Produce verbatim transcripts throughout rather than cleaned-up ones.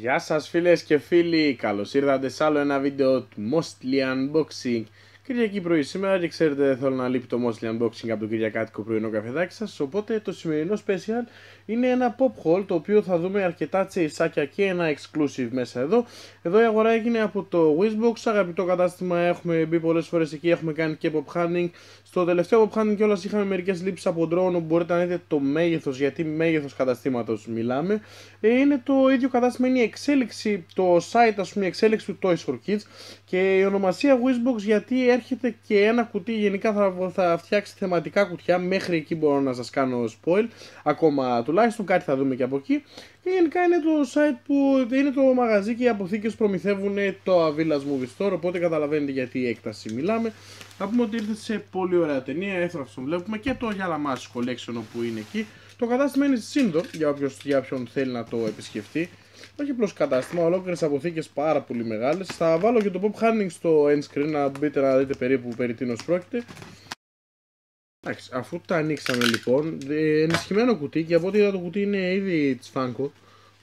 Γεια σας φίλες και φίλοι, καλώς ήρθατε σε άλλο ένα βίντεο του Mostly Unboxing. Κυριακή πρωί σήμερα και ξέρετε δεν θέλω να λείπει το Mostly Unboxing από το κυριακάτικο πρωινό καφεδάκι σας. Οπότε το σημερινό special είναι ένα pop haul το οποίο θα δούμε αρκετά τσεϊσάκια και ένα exclusive μέσα εδώ. Εδώ η αγορά έγινε από το Wizbox, αγαπητό κατάστημα, έχουμε μπει πολλές φορές εκεί, έχουμε κάνει και pop hunting. Στο τελευταίο pop hunting κιόλας είχαμε μερικές λήψεις από drone, όπου μπορείτε να δείτε το μέγεθος, γιατί μέγεθος καταστήματος μιλάμε. Είναι το ίδιο κατάστημα, είναι η εξέλιξη, το site ας πούμε, η εξέλιξη του Toys for Kids και η ονομασία Wizbox γιατί έρχεται και ένα κουτί, γενικά θα, θα φτιάξει θεματικά κουτιά, μέχρι εκεί μπορώ να σας κάνω spoil, ακόμα τουλάχιστον κάτι θα δούμε και από εκεί. Και γενικά είναι το site που είναι το μαγαζί και οι αποθήκες προμηθεύουν το Avilas Movie Store, οπότε καταλαβαίνετε γιατί η έκταση μιλάμε. Να πούμε ότι ήρθε σε πολύ ωραία ταινία, έθραυστον τον βλέπουμε, και το Yala Masi Collection που είναι εκεί. Το κατάστημα είναι στη Indoor, για, για όποιον θέλει να το επισκεφτεί. Όχι απλώς κατάστημα, ολόκληρες αποθήκες πάρα πολύ μεγάλες. Θα βάλω και το pop hunting στο end screen να μπείτε να δείτε περίπου περί τίνος πρόκειται. Εντάξει, αφού τα ανοίξαμε λοιπόν, ενισχυμένο κουτί, και από ό,τι είδα το κουτί είναι ήδη τσφάνκο,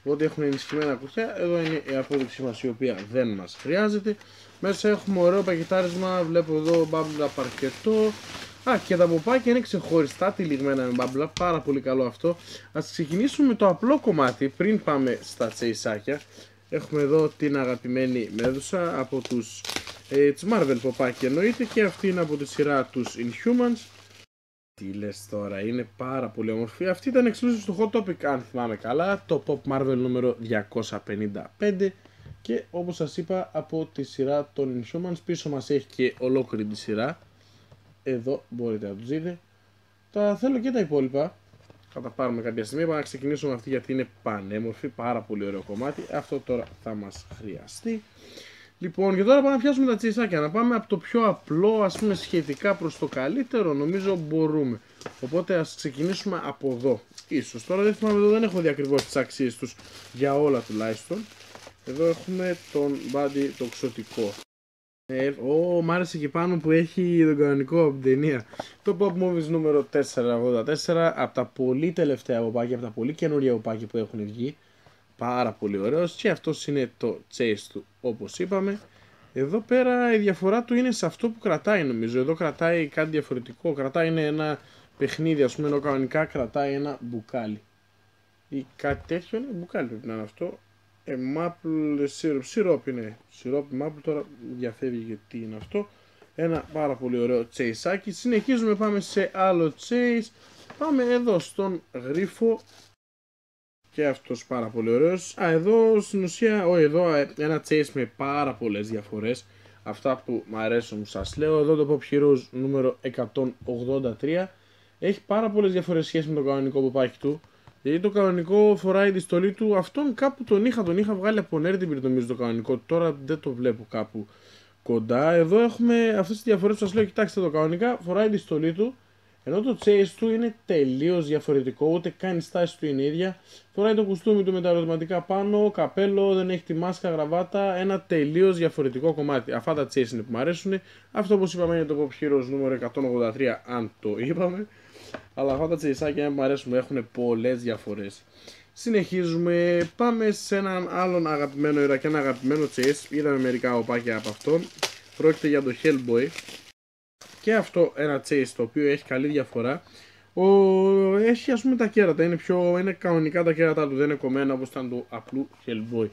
οπότε έχουν ενισχυμένα κουτιά. Εδώ είναι η απόδειξή μας η οποία δεν μας χρειάζεται. Μέσα έχουμε ωραίο πακετάρισμα, βλέπω εδώ μπάμπλα παρκετό. Α, και τα ποπάκια είναι ξεχωριστά τυλιγμένα με μπάμπλα, πάρα πολύ καλό αυτό. Ας ξεκινήσουμε το απλό κομμάτι πριν πάμε στα τσεϊσάκια. Έχουμε εδώ την αγαπημένη μέδουσα από τους ε, τις Marvel ποπάκια εννοείται, και αυτή είναι από τη σειρά τους Inhumans. Τι λες τώρα, είναι πάρα πολύ όμορφη. Αυτή ήταν exclusive στο Hot Topic αν θυμάμαι καλά, το Pop Marvel νούμερο διακόσια πενήντα πέντε. Και όπως σας είπα από τη σειρά των Inhumans, πίσω μας έχει και ολόκληρη τη σειρά. Εδώ μπορείτε να τους δείτε. Τα θέλω και τα υπόλοιπα, θα τα πάρουμε κάποια στιγμή. Πάμε να ξεκινήσουμε αυτή γιατί είναι πανέμορφη, πάρα πολύ ωραίο κομμάτι. Αυτό τώρα θα μας χρειαστεί. Λοιπόν, και τώρα πάμε να πιάσουμε τα τσεϊσάκια. Να πάμε από το πιο απλό, ας πούμε, σχετικά προς το καλύτερο. Νομίζω μπορούμε. Οπότε ας ξεκινήσουμε από εδώ. Ίσως τώρα δεν θυμάμαι, εδώ δεν έχω δει ακριβώς τις αξίες τους για όλα τουλάχιστον. Εδώ έχουμε τον Buddy το ξωτικό. Ε, ο, μ' άρεσε και πάνω που έχει τον κανονικό από την ταινία. Το Pop Movies νούμερο τετρακόσια ογδόντα τέσσερα, από τα πολύ τελευταία οπάκια, από τα πολύ καινούργια οπάκια που έχουν βγει. Πάρα πολύ ωραίος, και αυτός είναι το chase του όπως είπαμε. Εδώ πέρα η διαφορά του είναι σε αυτό που κρατάει νομίζω. Εδώ κρατάει κάτι διαφορετικό, κρατάει είναι ένα παιχνίδι ας πούμε, ενώ κανονικά κρατάει ένα μπουκάλι. Ή κάτι τέτοιο, είναι μπουκάλι πρέπει να είναι αυτό. Ε, μάπλ, σιρόπ, σιρόπ είναι, σιρόπ, μάπλ, τώρα διαφεύγει γιατί τι είναι αυτό. Ένα πάρα πολύ ωραίο τσέισάκι. Συνεχίζουμε, πάμε σε άλλο chase. Πάμε εδώ στον γρίφο. Και αυτός πάρα πολύ ωραίος. Α, εδώ στην ουσία, όχι εδώ, ένα chase με πάρα πολλές διαφορές. Αυτά που μου αρέσουν σας λέω. Εδώ το Pop Heroes νούμερο εκατόν ογδόντα τρία. Έχει πάρα πολλές διαφορές σχέση με το κανονικό ποπάκι του. Γιατί το κανονικό φοράει τη στολή του, αυτόν κάπου τον είχα, τον είχα βγάλει από Nerdibird νομίζω το κανονικό, τώρα δεν το βλέπω κάπου κοντά. Εδώ έχουμε αυτές τις διαφορές που σας λέω, κοιτάξτε το κανονικά φοράει τη στολή του, ενώ το chase του είναι τελείως διαφορετικό, ούτε καν η στάση του είναι ίδια. Φοράει το κουστούμι του με τα ερωτηματικά πάνω, καπέλο, δεν έχει τη μάσκα, γραβάτα, ένα τελείως διαφορετικό κομμάτι. Αυτά τα chase είναι που μου αρέσουν, αυτό όπως είπαμε είναι το Pop Heroes νούμερο εκατόν ογδόντα τρία αν το είπαμε. Αλλά αυτά τα τσεϊσάκια μου αρέσουν, έχουν πολλές διαφορές. Συνεχίζουμε, πάμε σε έναν άλλον αγαπημένο ήρωα και ένα αγαπημένο τσεϊς. Είδαμε μερικά οπάκια από αυτόν. Πρόκειται για το Hellboy. Και αυτό ένα τσεϊς το οποίο έχει καλή διαφορά. Ο... Έχει ας πούμε τα κέρατα, είναι, πιο... είναι κανονικά τα κέρατά του, δεν είναι κομμένα όπως ήταν το απλού Hellboy.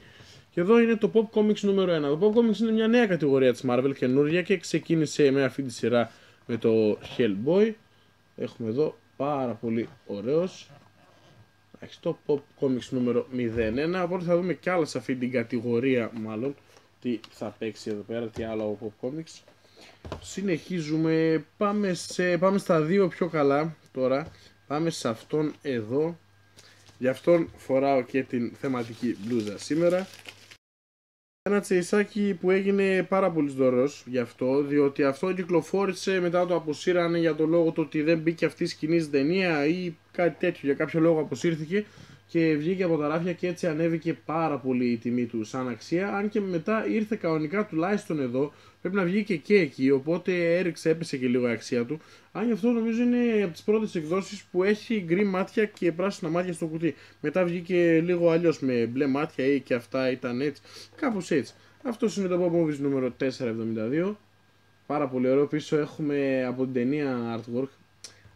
Και εδώ είναι το Pop Comics νούμερο ένα. Το Pop Comics είναι μια νέα κατηγορία της Marvel, καινούργια, και ξεκίνησε με αυτή τη σειρά με το Hellboy. Έχουμε εδώ πάρα πολύ ωραίος. Έχει το Pop Comics νούμερο μηδέν ένα. Οπότε θα δούμε κι άλλα σε αυτή την κατηγορία μάλλον. Τι θα παίξει εδώ πέρα, τι άλλο από Pop Comics. Συνεχίζουμε, πάμε, σε, πάμε στα δύο πιο καλά τώρα. Πάμε σε αυτόν εδώ. Γι' αυτόν φοράω και την θεματική μπλούζα σήμερα. Ένα τσεϊσάκι που έγινε πάρα πολύ δωρός γι' αυτό, διότι αυτό κυκλοφόρησε, μετά το αποσύρανε για το λόγο το ότι δεν μπήκε αυτή η σκηνή στην ταινία ή κάτι τέτοιο, για κάποιο λόγο αποσύρθηκε. και βγήκε από τα ράφια και έτσι ανέβηκε πάρα πολύ η τιμή του σαν αξία, αν και μετά ήρθε κανονικά τουλάχιστον εδώ, πρέπει να βγήκε και εκεί, οπότε έριξε, έπεσε και λίγο η αξία του, αν και αυτό νομίζω είναι από τις πρώτες εκδόσεις που έχει γκρι μάτια και πράσινα μάτια στο κουτί, μετά βγήκε λίγο αλλιώς με μπλε μάτια ή και αυτά ήταν έτσι, κάπως έτσι. Αυτό είναι το Pop Movies νούμερο τετρακόσια εβδομήντα δύο, πάρα πολύ ωραίο, πίσω έχουμε από την ταινία artwork.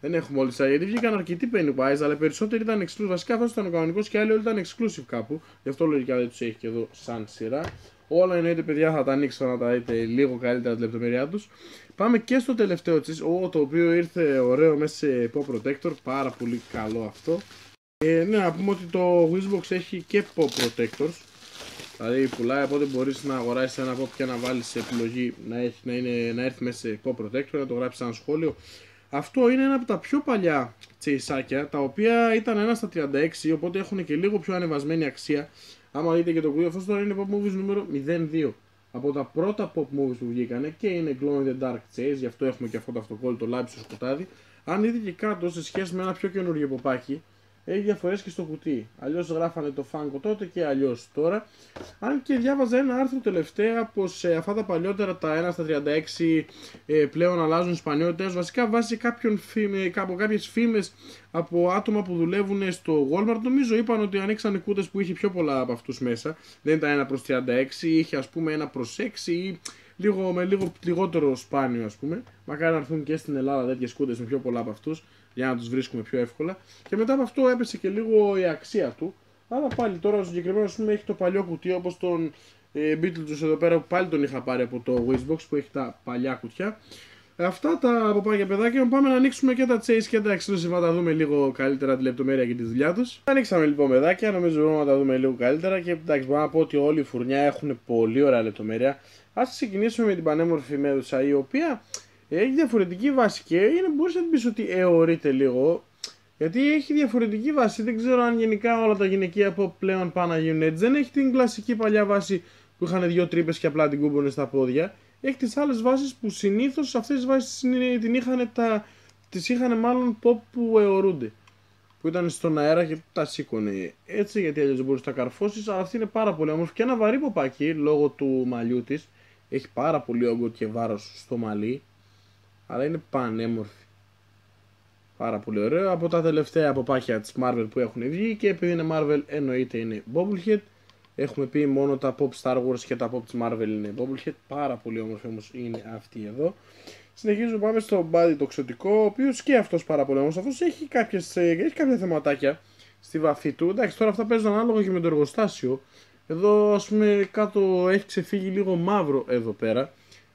Δεν έχουμε όλες τις, γιατί βγήκαν αρκετοί Pennywise, αλλά περισσότεροι ήταν exclusive. Βασικά αυτός ήταν ο κανονικός και άλλοι όλοι ήταν exclusive κάπου. Γι' αυτό λογικά δεν τους έχει και εδώ σαν σειρά. Όλα εννοείται, παιδιά, θα τα ανοίξω να τα δείτε λίγο καλύτερα τη λεπτομέρειά τους. Πάμε και στο τελευταίο της, το οποίο ήρθε ωραίο μέσα σε Pop Protector, πάρα πολύ καλό αυτό. Ε, ναι, να πούμε ότι το Wizbox έχει και Pop Protectors. Δηλαδή πουλάει, οπότε μπορείς να αγοράσεις ένα Pop και να βάλεις επιλογή να, έχει, να, είναι, να έρθει μέσα σε Pop Protector, να το γράψεις ένα σχόλιο. Αυτό είναι ένα από τα πιο παλιά τσεϊσάκια, τα οποία ήταν ένα στα τριάντα έξι, οπότε έχουν και λίγο πιο ανεβασμένη αξία. Άμα δείτε και το κουτί, αυτό τώρα είναι Pop Movies νούμερο μηδέν δύο. Από τα πρώτα Pop Movies που βγήκανε και είναι Glow in The Dark Chase, γι' αυτό έχουμε και αυτό το αυτοκόλλητο λάμπη στο σκοτάδι. Αν δείτε και κάτω, σε σχέση με ένα πιο καινούργιο ποπάκι, έχει διαφορές και στο κουτί. Αλλιώς γράφανε το φάνκο τότε και αλλιώς τώρα. Αν και διάβαζα ένα άρθρο τελευταία πως ε, αυτά τα παλιότερα τα ένα στα τριάντα έξι ε, πλέον αλλάζουν σπανιότητες. Βασικά βάσει κάποιων φήμε, από κάποιες φήμες από άτομα που δουλεύουν στο Walmart, νομίζω είπαν ότι ανοίξανε κούτες που είχε πιο πολλά από αυτούς μέσα. Δεν ήταν ένα προς τριάντα έξι, είχε ας πούμε ένα προς έξι ή λίγο, με λίγο λιγότερο σπάνιο ας πούμε. Μακάρι να έρθουν και στην Ελλάδα τέτοιες κούτες με πιο πολλά από αυτούς, για να τους βρίσκουμε πιο εύκολα. Και μετά από αυτό έπεσε και λίγο η αξία του. Αλλά πάλι τώρα συγκεκριμένα έχει το παλιό κουτί, όπως τον ε, Beetlejuice εδώ πέρα, που πάλι τον είχα πάρει από το Wizbox που έχει τα παλιά κουτιά. Αυτά τα από πάγια παιδάκια. Πάμε να ανοίξουμε και τα chase και τα exclusive, να τα δούμε λίγο καλύτερα τη λεπτομέρεια και τη δουλειά τους. Ανοίξαμε λοιπόν παιδάκια, νομίζω μπορούμε να τα δούμε λίγο καλύτερα. Και εντάξει, μπορώ να πω ότι όλη η φουρνιά έχουν πολύ ωραία λεπτομέρεια. Ας ξεκινήσουμε με την πανέμορφη μέδουσα, η οποία έχει διαφορετική βάση και είναι, μπορείς να την πεις ότι αιωρείται λίγο, γιατί έχει διαφορετική βάση. Δεν ξέρω αν γενικά όλα τα γυναικεία από πλέον πάνε να γίνουν έτσι. Δεν έχει την κλασική παλιά βάση που είχαν δύο τρύπες και απλά την κούμπονε στα πόδια. Έχει τις άλλες βάσεις που συνήθως αυτές τις βάσεις την είχαν τα... τις είχαν μάλλον pop που αιωρούνται, που ήταν στον αέρα και τα σήκωνε έτσι, γιατί αλλιώς δεν μπορείς να τα καρφώσεις. Αλλά αυτή είναι πάρα πολύ όμορφη και ένα βαρύ ποπάκι λόγω του μαλλιού της. Έχει πάρα πολύ όγκο και βάρος στο μαλλί. Αλλά είναι πανέμορφη. Πάρα πολύ ωραίο. Από τα τελευταία ποπάκια της Marvel που έχουν βγει, και επειδή είναι Marvel εννοείται είναι Bobblehead. Έχουμε πει μόνο τα Pop Star Wars και τα Pop της Marvel είναι Bobblehead. Πάρα πολύ όμορφη όμως είναι αυτή εδώ. Συνεχίζουμε, πάμε στο Buddy το ξωτικό, ο οποίος και αυτός πάρα πολύ όμως. Αυτός έχει, κάποιες, έχει κάποια θεματάκια στη βαφή του. Εντάξει, τώρα αυτά παίζουν ανάλογα και με το εργοστάσιο. Εδώ ας πούμε κάτω έχει ξεφύγει λίγο μαύρο εδώ πέρα,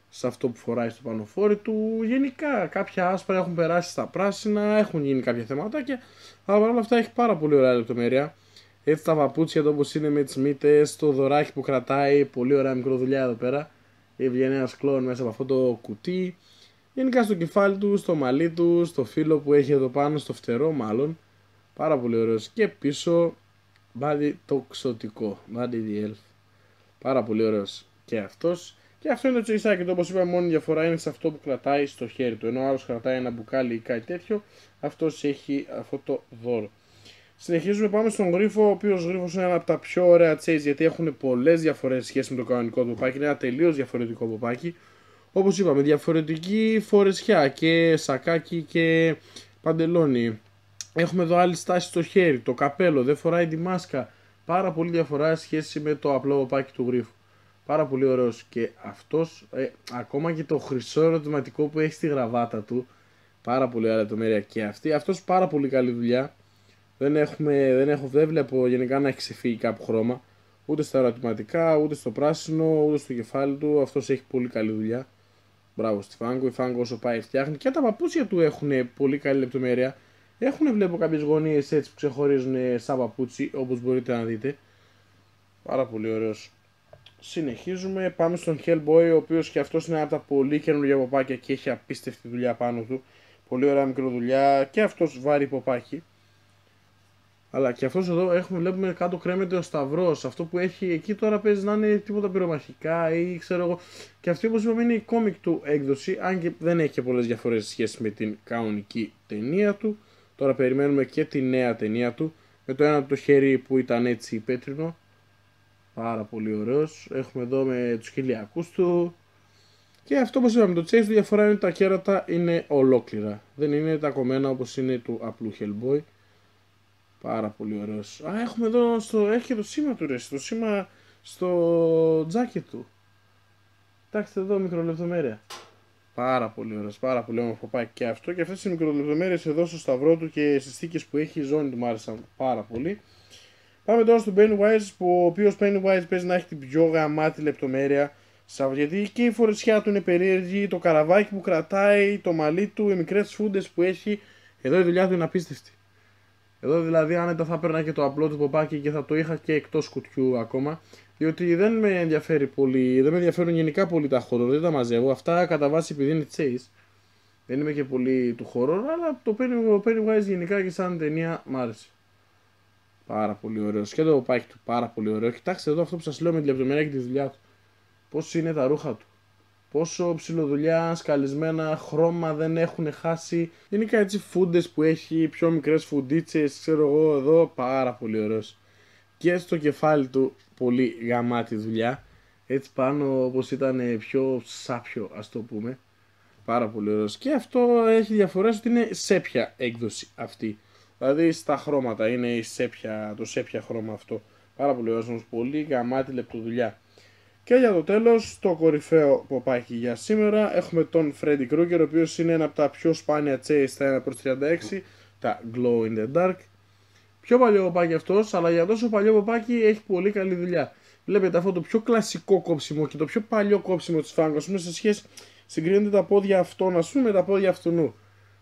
σε αυτό που φοράει στο πανοφόρι του. Γενικά κάποια άσπρα έχουν περάσει στα πράσινα, έχουν γίνει κάποια θεματάκια, αλλά παρόλα αυτά έχει πάρα πολύ ωραία λεπτομέρεια. Έτσι τα παπούτσια εδώ όπως είναι με τις μύτες, το δωράκι που κρατάει, πολύ ωραία μικρό δουλειά εδώ πέρα. Βγαίνει ένας κλόν μέσα από αυτό το κουτί. Γενικά στο κεφάλι του, στο μαλλί του, στο φύλλο που έχει εδώ πάνω, στο φτερό μάλλον. Πάρα πολύ ωραίος. Και πίσω Buddy το ξωτικό, Buddy the Elf. Πάρα πολύ ωραίος και αυτός. Και αυτό είναι το τσεϊσάκι του, όπως είπα, μόνη διαφορά είναι σε αυτό που κρατάει στο χέρι του. Ενώ ο άλλος κρατάει ένα μπουκάλι ή κάτι τέτοιο, αυτός έχει αυτό το δώρο. Συνεχίζουμε, πάμε στον γρίφο, ο οποίος γρίφος είναι ένα από τα πιο ωραία τσεϊς, γιατί έχουν πολλές διαφορές σχέση με το κανονικό ποπάκι. Είναι ένα τελείως διαφορετικό ποπάκι. Όπως είπαμε, διαφορετική φορεσιά και σακάκι και παντελόνι. Έχουμε εδώ άλλη στάση στο χέρι, το καπέλο, δεν φοράει τη μάσκα. Πάρα πολύ διαφορά σχέση με το απλό ποπάκι του γρίφου. Πάρα πολύ ωραίος και αυτός, ε, ακόμα και το χρυσό ερωτηματικό που έχει στη γραβάτα του. Πάρα πολύ ωραία λεπτομέρεια και αυτή. Αυτός πάρα πολύ καλή δουλειά. Δεν, έχουμε, δεν έχω δεν βλέπω γενικά να έχει ξεφύγει κάπου χρώμα. Ούτε στα ερωτηματικά, ούτε στο πράσινο, ούτε στο κεφάλι του. Αυτός έχει πολύ καλή δουλειά. Μπράβο στη φάγκο, η φάγκο όσο πάει φτιάχνει. Και τα παπούτσια του έχουν πολύ καλή λεπτομέρεια. Έχουν βλέπω κάποιες γωνίες έτσι που ξεχωρίζουν σαν παπούτσι, όπως μπορείτε να δείτε. Πάρα πολύ ωραίος. Συνεχίζουμε, πάμε στον Hellboy, ο οποίος και αυτός είναι ένα από τα πολύ καινούργια ποπάκια και έχει απίστευτη δουλειά πάνω του. Πολύ ωραία μικροδουλειά και αυτός βάρει ποπάκι. Αλλά και αυτός εδώ έχουμε, βλέπουμε κάτω κρέμεται ο σταυρός. Αυτό που έχει εκεί τώρα παίζει να είναι τίποτα πυρομαχικά ή ξέρω εγώ. Και αυτή όπως είπαμε είναι η κόμικ του έκδοση, αν και δεν έχει και πολλές διαφορές σε σχέση με την κανονική ταινία του. Τώρα περιμένουμε και τη νέα ταινία του. με το ένα το χέρι που ήταν έτσι πέτρινο, πάρα πολύ ωραίος. Έχουμε εδώ με τους χιλιακούς του. Και αυτό όπως είπαμε, το chase, διαφορά είναι τα κέρατα είναι ολόκληρα, δεν είναι τα κομμένα όπως είναι του απλού Hellboy. Πάρα πολύ ωραίος. Α, έχουμε εδώ, στο... έχει και το σήμα του ρε, το σήμα στο τζάκετ του. Κοιτάξτε εδώ, μικρολεπτομέρεια. Πάρα πολύ ωραίος, πάρα πολύ όμορφο πάει και αυτό. Και αυτές οι μικρολεπτομέρειες εδώ στο σταυρό του και στις θήκες που έχει η ζώνη του μου άρεσαν πάρα πολύ. Πάμε τώρα στον Pennywise, που ο οποίος Pennywise παίζει να έχει την πιο γαμάτη λεπτομέρεια. Γιατί και η φορεσιά του είναι περίεργη, το καραβάκι που κρατάει, το μαλλί του, οι μικρές φούντες που έχει. Εδώ η δουλειά του είναι απίστευτη. Εδώ δηλαδή άνετα θα παίρνα και το απλό του ποπάκι και θα το είχα και εκτός κουτιού ακόμα. Διότι δεν με ενδιαφέρει πολύ, δεν με ενδιαφέρουν γενικά πολύ τα horror, δεν τα μαζεύω. Αυτά κατά βάση επειδή είναι chase. Δεν είμαι και πολύ του horror, αλλά το Pennywise γενικά και σαν ταινία μ' άρεσε. Πάρα πολύ ωραίο. Και το ποπάκι του πάρα πολύ ωραίο. Κοιτάξτε εδώ αυτό που σας λέω με τη λεπτομέρεια και τη δουλειά του. Πώς είναι τα ρούχα του. Πόσο ψιλοδουλειά, σκαλισμένα, χρώμα δεν έχουν χάσει. Γενικά έτσι φούντες που έχει, πιο μικρές φουντίτσες, ξέρω εγώ εδώ, πάρα πολύ ωραίος. Και στο κεφάλι του πολύ γαμάτη δουλειά. Έτσι πάνω όπως ήταν πιο σάπιο ας το πούμε. Πάρα πολύ ωραίος. Και αυτό έχει διαφορές ότι είναι σέπια έκδοση αυτή. Δηλαδή στα χρώματα είναι η σέπια, το σέπια χρώμα αυτό. Πάρα πολύ ωραίος όμως, πολύ γαμάτη λεπτοδουλειά. Και για το τέλος, το κορυφαίο ποπάκι για σήμερα, έχουμε τον Freddy Krueger, ο οποίος είναι ένα από τα πιο σπάνια chase στα ένα προς τριάντα έξι, τα Glow in The Dark. Πιο παλιό ποπάκι αυτός, αλλά για τόσο παλιό ποπάκι έχει πολύ καλή δουλειά. Βλέπετε αυτό το πιο κλασικό κόψιμο και το πιο παλιό κόψιμο της φάγκας, σε σχέση συγκρίνεται τα πόδια αυτών ας πούμε με τα πόδια αυτού.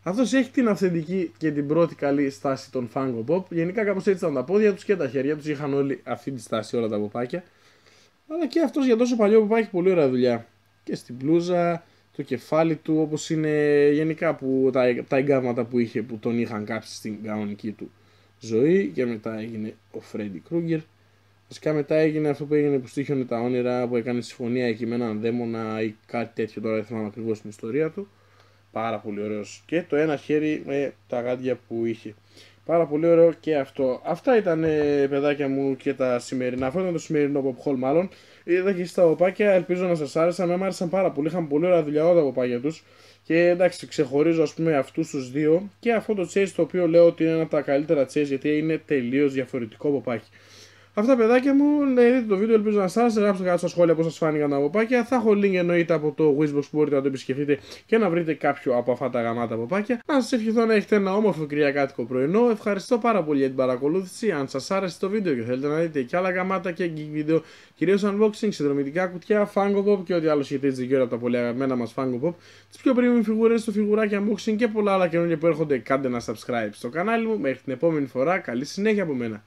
Αυτός έχει την αυθεντική και την πρώτη καλή στάση των φάγκο pop. Γενικά κάπως έτσι ήταν τα πόδια τους και τα χέρια τους, είχαν όλοι αυτή τη στάση όλα τα ποπάκια. Αλλά και αυτός για τόσο παλιό που έχει πολύ ωραία δουλειά. Και στην μπλούζα, το κεφάλι του όπως είναι γενικά που, τα, τα εγκάβματα που είχε που τον είχαν κάψει στην κανονική του ζωή. Και μετά έγινε ο Freddy Krueger. Βασικά μετά έγινε αυτό που έγινε που στοίχιωνε τα όνειρα, που έκανε συμφωνία εκεί με έναν δαίμονα ή κάτι τέτοιο. Τώρα δεν θυμάμαι ακριβώς την ιστορία του. Πάρα πολύ ωραίος. Και το ένα χέρι με τα γάντια που είχε. Πάρα πολύ ωραίο και αυτό. Αυτά ήταν παιδάκια μου και τα σημερινά. Αυτό ήταν το σημερινό pop haul μάλλον. Είδα και στα οπάκια, ελπίζω να σας άρεσαν. Με άρεσαν πάρα πολύ. Είχαν πολύ ωραία δουλειά όλα τα οπάκια τους. Και εντάξει, ξεχωρίζω ας πούμε αυτούς τους δύο. Και αυτό το chase το οποίο λέω ότι είναι ένα από τα καλύτερα chase, γιατί είναι τελείως διαφορετικό ποπάκι. Αυτά παιδάκια μου, να δείτε το βίντεο, ελπίζω να σας άρεσε. Γράψτε κάτω στα σχόλια πώς σας φάνηκαν τα ποπάκια. Θα έχω link εννοείται από το Wizbox που μπορείτε να το επισκεφτείτε και να βρείτε κάποιο από αυτά τα γαμάτα ποπάκια. Να σας ευχηθώ να έχετε ένα όμορφο κυριακάτικο πρωινό. Ευχαριστώ πάρα πολύ για την παρακολούθηση. Αν σας άρεσε το βίντεο και θέλετε να δείτε και άλλα γαμάτα και geek βίντεο, κυρίως unboxing, συνδρομητικά κουτιά, Funko Pop και ό,τι άλλο σχετίζεται γύρω από τα πολύ αγαπημένα μας Funko Pop, τις πιο premium φιγουρές, το φιγουράκι unboxing και πολλά άλλα καινούργια που έρχονται, κάντε ένα subscribe στο κανάλι μου. Μέχρι την επόμενη φορά, καλή συνέχεια από μένα.